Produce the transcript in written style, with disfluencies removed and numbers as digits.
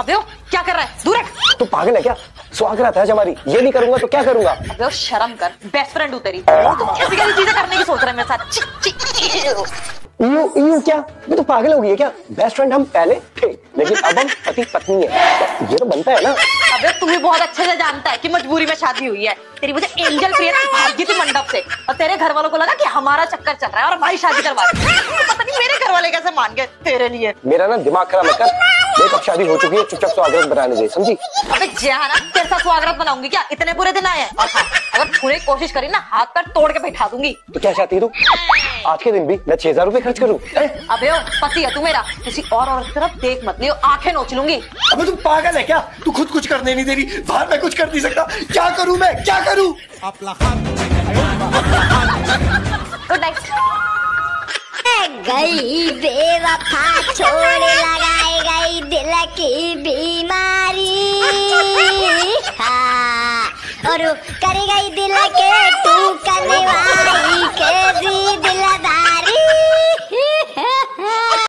अबे ओ, क्या कर रहा है? दूर रख। तू पागल है क्या? स्वागत है हमारी। ये नहीं करूंगा तो क्या करूंगा? अबे ओ, शर्म कर, बेस्ट फ्रेंड हूं तेरी। तुम ऐसी गलत चीजें करने की सोच रहे मेरे साथ? यू क्या तो पागल हो गई है क्या? बेस्ट फ्रेंड हम पहले थे लेकिन अब हम पति पत्नी है, ये तो बनता है ना। अबे तू भी बहुत अच्छे से जानता है कि मजबूरी में शादी हुई है तेरी। मुझे एंजल प्रिया भागी थी मंडप से और तेरे घर वालों को लगा कि हमारा चक्कर चल रहा है और हमारी शादी करवा रहे हैं। पता नहीं मेरे घर वाले कैसे मान गए तेरे लिए। मेरा ना दिमाग खराब मत कर। ये कब शादी हो चुकी है, चुपचाप स्वागत बनाने दे, समझी? अबे जहाना तेरे साथ स्वागत बनाऊंगी क्या? इतने बुरे दिन आए। अगर छूने की कोशिश करी ना हाथ पर तोड़ के बैठा दूंगी। तो क्या चाहती तू आज के दिन भी मैं 6000 रुपए खर्च करूँ? अबे ओ, पति है तू मेरा, किसी और औरत की तरफ देख मत लियो, आंखें नोच लूंगी। अबे तू पागल है क्या? तू खुद कुछ करने नहीं दे रही, बाहर मैं कुछ कर नहीं सकता। क्या करूँ मैं, क्या करूँ? Good night. गई बेवफा छोड़ लगाई गई दिल की बीमारी, हाँ और करे गई दिल के टूकने वाली।